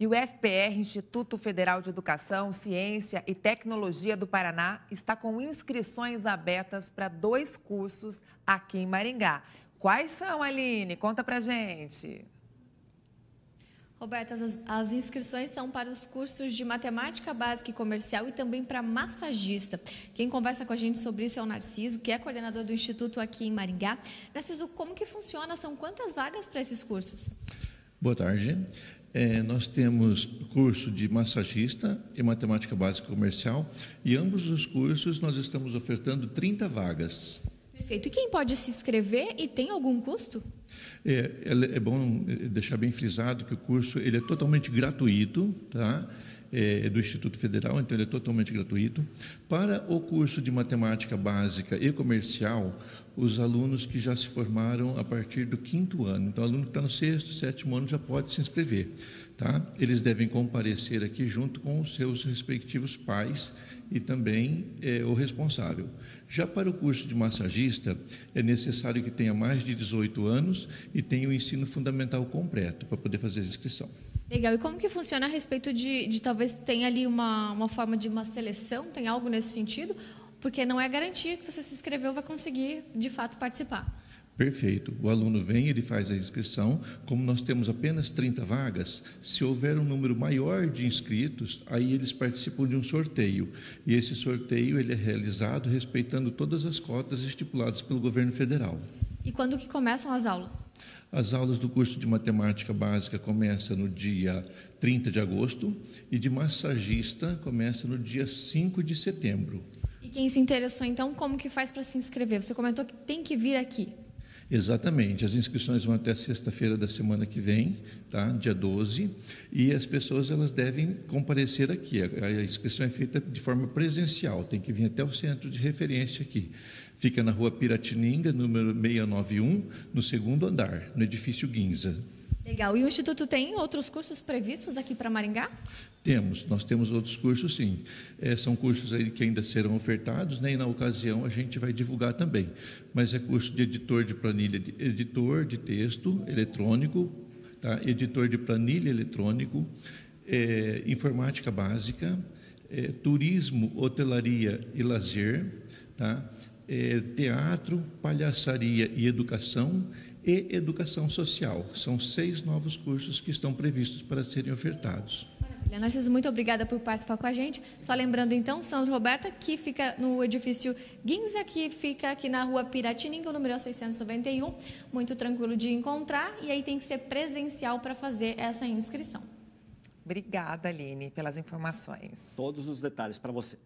E o IFPR, Instituto Federal de Educação, Ciência e Tecnologia do Paraná, está com inscrições abertas para 2 cursos aqui em Maringá. Quais são, Aline? Conta pra gente. Roberta, as inscrições são para os cursos de matemática básica e comercial e também para massagista. Quem conversa com a gente sobre isso é o Narciso, que é coordenador do Instituto aqui em Maringá. Narciso, como que funciona? São quantas vagas para esses cursos? Boa tarde. Nós temos curso de massagista e matemática básica e comercial e ambos os cursos nós estamos ofertando 30 vagas. Perfeito. E quem pode se inscrever e tem algum custo? É bom deixar bem frisado que o curso ele é totalmente gratuito, tá? É do Instituto Federal, então ele é totalmente gratuito. Para o curso de matemática básica e comercial, os alunos que já se formaram a partir do 5º ano, então o aluno que está no 6º, 7º ano já pode se inscrever, tá? Eles devem comparecer aqui junto com os seus respectivos pais e também o responsável. Já para o curso de massagista, é necessário que tenha mais de 18 anos e tenha o ensino fundamental completo para poder fazer a inscrição. Legal. E como que funciona a respeito de talvez tenha ali uma forma de uma seleção, tem algo nesse sentido? Porque não é garantia que você se inscreveu vai conseguir, de fato, participar. Perfeito. O aluno vem, ele faz a inscrição. Como nós temos apenas 30 vagas, se houver um número maior de inscritos, aí eles participam de um sorteio. E esse sorteio ele é realizado respeitando todas as cotas estipuladas pelo governo federal. E quando que começam as aulas? As aulas do curso de matemática básica começam no dia 30 de agosto e de massagista começa no dia 5 de setembro. E quem se interessou, então, como que faz para se inscrever? Você comentou que tem que vir aqui. Exatamente. As inscrições vão até sexta-feira da semana que vem, tá? Dia 12, e as pessoas elas devem comparecer aqui. A inscrição é feita de forma presencial, tem que vir até o centro de referência aqui. Fica na rua Piratininga, número 691, no 2º andar, no edifício Ginza. Legal. E o Instituto tem outros cursos previstos aqui para Maringá? Temos. Nós temos outros cursos, sim. São cursos aí que ainda serão ofertados, né? E na ocasião a gente vai divulgar também. Mas é curso de editor de planilha, editor de texto eletrônico, tá? Editor de planilha eletrônico, informática básica, turismo, hotelaria e lazer, tá? Teatro, palhaçaria e educação social. São 6 novos cursos que estão previstos para serem ofertados. Maravilha. Narciso, muito obrigada por participar com a gente. Só lembrando, então, Sandra Roberta, que fica no edifício Ginza, que fica aqui na rua Piratininga, número 691. Muito tranquilo de encontrar e aí tem que ser presencial para fazer essa inscrição. Obrigada, Aline, pelas informações. Todos os detalhes para você.